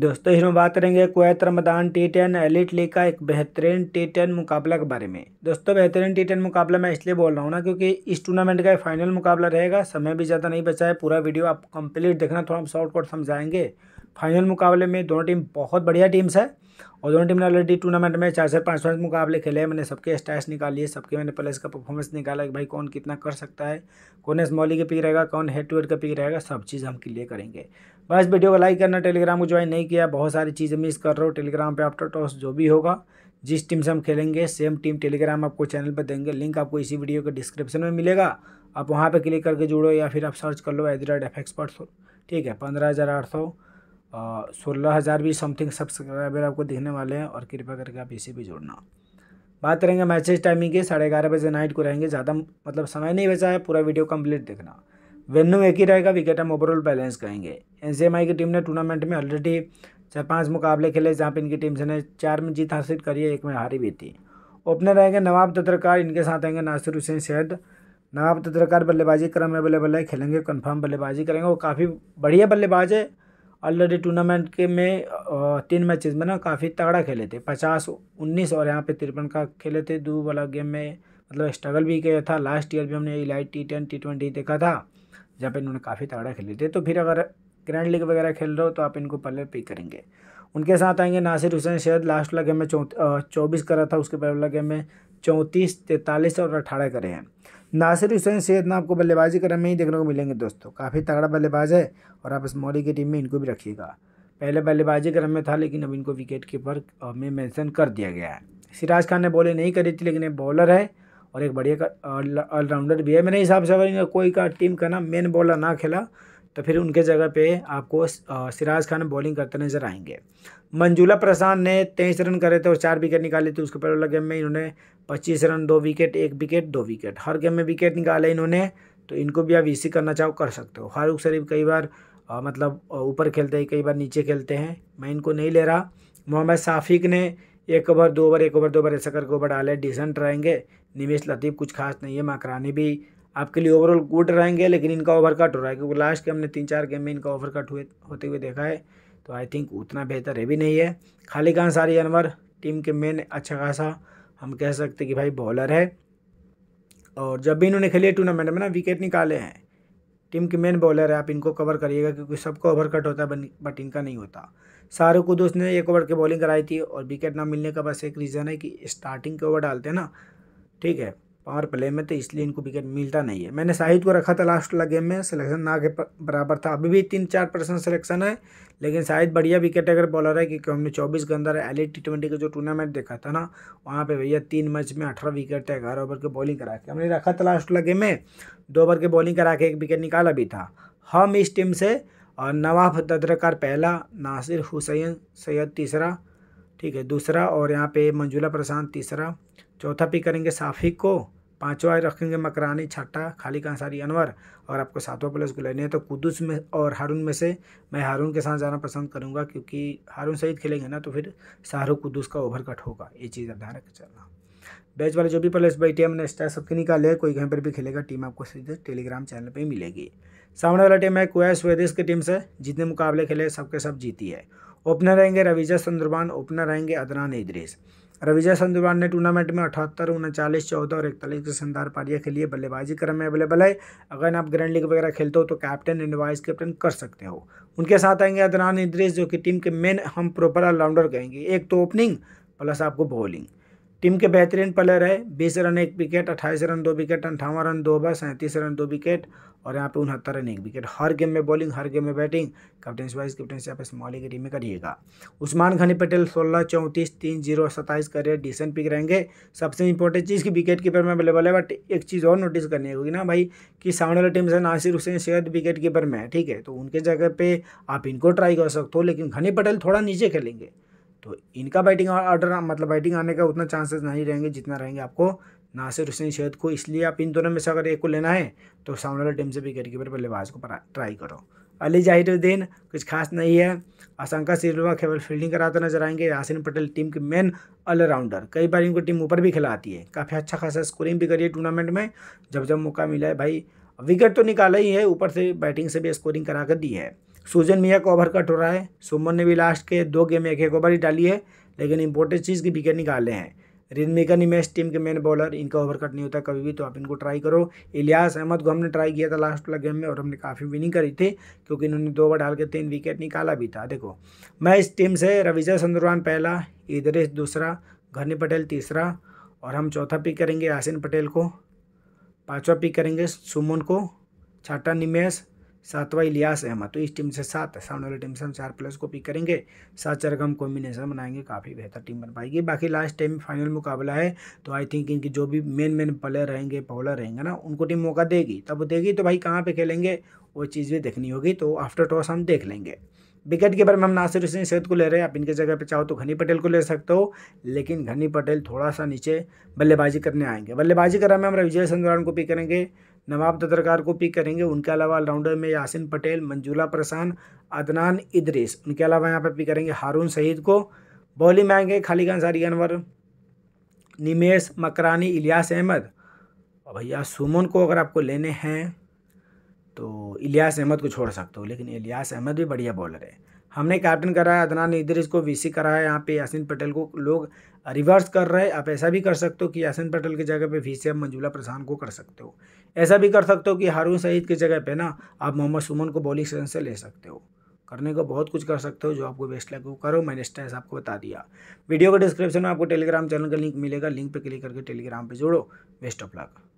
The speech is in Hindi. दोस्तों इसमें बात करेंगे Kuwait Ramadan T10 elite league का एक बेहतरीन टी10 मुकाबला के बारे में। दोस्तों बेहतरीन टी10 मुकाबला मैं इसलिए बोल रहा हूँ ना, क्योंकि इस टूर्नामेंट का फाइनल मुकाबला रहेगा। समय भी ज़्यादा नहीं बचा है, पूरा वीडियो आप कंप्लीट देखना, थोड़ा हम शॉर्ट कट समझाएंगे। फाइनल मुकाबले में दोनों टीम बहुत बढ़िया टीम्स है और दोनों टीम ने ऑलरेडी टूर्नामेंट में 4-5 मुकाबले खेले हैं। मैंने सबके स्टैट्स निकाली है, सबके मैंने प्लेस का परफॉर्मेंस निकाला कि भाई कौन कितना कर सकता है, कौन स्मॉली का पिक रहेगा, कौन हेड टू हेड का पिक रहेगा, सब चीज़ हम क्लियर करेंगे। बस वीडियो को लाइक करना, टेलीग्राम को ज्वाइन नहीं किया, बहुत सारी चीज़ें मिस कर रहे हो। टेलीग्राम पर आफ्टर टॉस जो भी होगा, जिस टीम से हम खेलेंगे सेम टीम टेलीग्राम आपको चैनल पर देंगे, लिंक आपको इसी वीडियो के डिस्क्रिप्शन में मिलेगा। आप वहाँ पर क्लिक करके जुड़ो या फिर आप सर्च कर लो @FXPerts, ठीक है। 15,800 16,000 भी समथिंग सब्सक्राइबर आपको दिखने वाले हैं और कृपया करके आप इसी भी जुड़ना। बात करेंगे मैचेज टाइमिंग के, 11:30 बजे नाइट को रहेंगे। ज़्यादा मतलब समय नहीं बचा है, पूरा वीडियो कंप्लीट देखना। वेन्यू एक ही रहेगा, विकेट हम ओवरऑल बैलेंस करेंगे। NCMI की टीम ने टूर्नामेंट में ऑलरेडी 4-5 मुकाबले खेले, जहाँ पर इनकी टीम से ने 4 में जीत हासिल करी है, 1 में हारी भी थी। ओपनर रहेंगे नवाब तद्रकार, इनके साथ आएंगे नासिर हुसैन सैयद। नवाब तद्रकार बल्लेबाजी क्रम में अवेलेबल है, खेलेंगे, कन्फर्म बल्लेबाजी करेंगे। वो काफ़ी बढ़िया बल्लेबाज है, ऑलरेडी टूर्नामेंट के में 3 मैचेस में ना काफ़ी तगड़ा खेले थे, 50, 19 और यहाँ पे 53 का खेले थे। 2 वाला गेम में मतलब स्ट्रगल भी किया था। लास्ट ईयर भी हमने इलाइट T10, T20 देखा था, जहाँ पे इन्होंने काफ़ी तगड़ा खेले थे। तो फिर अगर ग्रैंड लीग वगैरह खेल रहे हो तो आप इनको पहले पिक करेंगे। उनके साथ आएंगे नासिर हुसैन सैयद, लास्ट वाला गेम में 24 करा था, उसके पहले वाला गेम में 34, 43 और 18 करे हैं। नासिर हुसैन सैयद ना आपको बल्लेबाजी क्रम में ही देखने को मिलेंगे दोस्तों, काफ़ी तगड़ा बल्लेबाज है और आप स्मॉली की टीम में इनको भी रखिएगा। पहले बल्लेबाजी क्रम में था लेकिन अब इनको विकेट कीपर में मेंशन कर दिया गया है। सिराज खान ने बॉलिंग नहीं करी थी, लेकिन ये बॉलर है और एक बढ़िया ऑलराउंडर भी है। मेरे हिसाब से अगर कोई का टीम का ना मेन बॉलर ना खेला तो फिर उनके जगह पे आपको सिराज खान बॉलिंग करते नजर आएंगे। मंजुला प्रसाद ने 23 रन करे थे और 4 विकेट निकाले थे। उसके पहले वाला गेम में इन्होंने 25 रन, 2 विकेट, 1 विकेट, 2 विकेट, हर गेम में विकेट निकाले इन्होंने। तो इनको भी आप इसी करना चाहो कर सकते हो। फारूक शरीफ कई बार मतलब ऊपर खेलते हैं, कई बार नीचे खेलते हैं, मैं इनको नहीं ले रहा। मोहम्मद शाफिक ने 1 ओवर 2 ओवर 1 ओवर 2 ओवर ऐसा करके ओवर डाले, डिसेंट रहेंगे। निवेश लतीफ़ कुछ खास नहीं है। मकरानी भी आपके लिए ओवरऑल गुड रहेंगे, लेकिन इनका ओवर कट हो रहा है, क्योंकि लास्ट के हमने 3-4 गेम में इनका ओवर कट होते हुए देखा है। तो आई थिंक उतना बेहतर है भी नहीं है। खाली कांसारी अनवर टीम के मेन अच्छा खासा हम कह सकते कि भाई बॉलर है, और जब भी इन्होंने खेले टूर्नामेंट में ना विकेट निकाले हैं। टीम के मेन बॉलर है, आप इनको कवर करिएगा, क्योंकि सबको ओवर कट होता है बट इनका नहीं होता। शाहरुख कुद्दूस ने 1 ओवर की बॉलिंग कराई थी और विकेट ना मिलने का बस एक रीज़न है कि स्टार्टिंग के ओवर डालते हैं ना, ठीक है, पावर प्ले में, तो इसलिए इनको विकेट मिलता नहीं है। मैंने शाहिद को रखा था लास्ट वाला गेम में, सिलेक्शन ना के बराबर था, अभी भी 3-4% सिलेक्शन है, लेकिन शाहिद बढ़िया विकेट अगर बॉलर है, क्योंकि हमने 24 के अंदर एलीट T20 का जो टूर्नामेंट देखा था ना, वहाँ पे भैया 3 मैच में 18 विकेट है, 11 ओवर की बॉलिंग करा के हमने रखा था लास्ट वाला गेम में, 2 ओवर की बॉलिंग करा के 1 विकेट निकाला भी था। हम इस टीम से और नवाब तद्रकार पहला, नासिर हुसैन सैयद तीसरा, ठीक है, दूसरा, और यहाँ पे मंजुला प्रसाद तीसरा, चौथा पिक करेंगे शाफिक को, 5वां रखेंगे मकरानी, 6ठा खाली कांसारी अनवर, और आपको 7वां प्लेस को लेने हैं तो कुद्दूस में और हारून में से मैं हारून के साथ जाना पसंद करूंगा, क्योंकि हारून सहित खेलेंगे ना तो फिर शाहरुख कुद्दूस का ओवर कट होगा, ये चीज़ ध्यान रख चलना। बैच वाले जो भी प्लेस बैठे हमने स्टार सबके निकाले, कोई कहीं पर भी खेलेगा, टीम आपको सीधे टेलीग्राम चैनल पर ही मिलेगी। सामने वाला टीम है कुवैत स्वेडिश की टीम से, जितने मुकाबले खेले सबके सब जीती है। ओपनर रहेंगे रविजय चंद्रभान, ओपनर रहेंगे अदनान इदरीस। रविजय चंद्रभान ने टूर्नामेंट में 78, 39, 14 और 41 के शानदार पारियाँ खेली है। बल्लेबाजी क्रम में अवेलेबल है, अगर आप ग्रैंड लीग वगैरह खेलते हो तो कैप्टन एंड वाइस कैप्टन कर सकते हो। उनके साथ आएंगे अदनान इदरीस, जो कि टीम के मेन हम प्रॉपर ऑलराउंडर कहेंगे, एक तो ओपनिंग प्लस आपको बॉलिंग। टीम के बेहतरीन प्लेयर है, 20 run 1 wicket, 28 run 2 wicket, 58 run 2 over, 37 run 2 wicket और यहाँ पे 69 रन 1 विकेट, हर गेम में बॉलिंग, हर गेम में बैटिंग, कैप्टेंस वाइस कैप्टेंसी आप स्मॉली की टीम में करिएगा। उस्मान घनी पटेल 16, 34, 30, 27 करिए, डिसेंट पिक रहेंगे। सबसे इंपॉर्टेंट चीज़ कि विकेट कीपर में अवेलेबल है, बट एक चीज़ और नोटिस करनी होगी ना भाई, कि सामने वाली टीम से नासिर हुसैन सैयद विकेट कीपर में है, ठीक है, तो उनके जगह पर आप इनको ट्राई कर सकते हो, लेकिन घनी पटेल थोड़ा नीचे खेलेंगे तो इनका बैटिंग ऑर्डर मतलब बैटिंग आने का उतना चांसेस नहीं रहेंगे जितना रहेंगे आपको नासिर हुसैन सैयद को। इसलिए आप इन दोनों में से अगर एक को लेना है तो सामने वाली टीम से विकेट कीपर बल्लेबाज को ट्राई करो। अली ज़ाहिरुद्दीन कुछ खास नहीं है, आशंका सिरल केवल फील्डिंग कराते नजर आएंगे। यासीन पटेल टीम के मेन ऑलराउंडर, कई बार इनको टीम ऊपर भी खिलाती है, काफ़ी अच्छा खासा स्कोरिंग भी करी है टूर्नामेंट में, जब जब मौका मिला है भाई विकेट तो निकाला ही है, ऊपर से बैटिंग से भी स्कोरिंग करा कर दी है। सुजन मियां का ओवर कट हो रहा है। सुमन ने भी लास्ट के दो गेम में एक ओवर ही डाली है, लेकिन इंपॉर्टेंट चीज़ की विकेट निकाले हैं। रिधमिका निमेश टीम के मेन बॉलर, इनका ओवर कट नहीं होता कभी भी, तो आप इनको ट्राई करो। इलियास अहमद को हमने ट्राई किया था लास्ट वाला गेम में और हमने काफ़ी विनिंग करी थी, क्योंकि इन्होंने दो ओवर डाल के 3 विकेट निकाला भी था। देखो मैं इस टीम से रविजय चंद्रभान पहला, इद्रीस दूसरा, घनी पटेल तीसरा, और हम चौथा पिक करेंगे यासीन पटेल को, पाँचवा पिक करेंगे सुमन को, छठा निमेश, सातवां इलियास अहमद। तो इस टीम से 7, सामने वाली टीम से हम 4 प्लेयर्स को पिक करेंगे, 7-4 का हम कॉम्बिनेशन बनाएंगे, काफ़ी बेहतर टीम बन पाएगी। बाकी लास्ट टाइम फाइनल मुकाबला है, तो आई थिंक इनकी जो भी मेन प्लेयर रहेंगे, बॉलर रहेंगे ना, उनको टीम मौका देगी। तब देगी तो भाई कहाँ पे खेलेंगे वो चीज़ भी देखनी होगी, तो आफ्टर टॉस हम देख लेंगे। विकेट कीपर में हम नासिर हुसैन सैयद को ले रहे हैं, आप इनके जगह पे चाहो तो घनी पटेल को ले सकते हो, लेकिन घनी पटेल थोड़ा सा नीचे बल्लेबाजी करने आएंगे। बल्लेबाजी करा में हम रविजय चंद्रभान को पिक करेंगे, नवाब तदरकार को पिक करेंगे। उनके अलावा ऑलराउंडर में यासीन पटेल, मंजुला प्रसाद, अदनान इदरीस, उनके अलावा यहाँ पर पिक करेंगे हारून शहीद को। बॉलिंग में आएंगे खाली कंसारी अनवर, निमेश, मकरानी, इलियास अहमद। और भैया सुमन को अगर आपको लेने हैं तो इलियास अहमद को छोड़ सकते हो, लेकिन इलियास अहमद भी बढ़िया बॉलर है। हमने कैप्टन करा है, अदनान इदरीस को वीसी करा है। यहाँ पे यासीन पटेल को लोग रिवर्स कर रहे हैं, आप ऐसा भी कर सकते हो कि यासीन पटेल की जगह पे वीसी आप मंजुला प्रसाद को कर सकते हो। ऐसा भी कर सकते हो कि हारून शहीद की जगह पे ना आप मोहम्मद सुमन को बॉलिंग सेशन से ले सकते हो। करने को बहुत कुछ कर सकते हो, जो आपको बेस्ट लगे वो करो। मैंने स्टेप्स आपको बता दिया। वीडियो के डिस्क्रिप्शन में आपको टेलीग्राम चैनल का लिंक मिलेगा, लिंक पर क्लिक करके टेलीग्राम पर जोड़ो। Best of luck.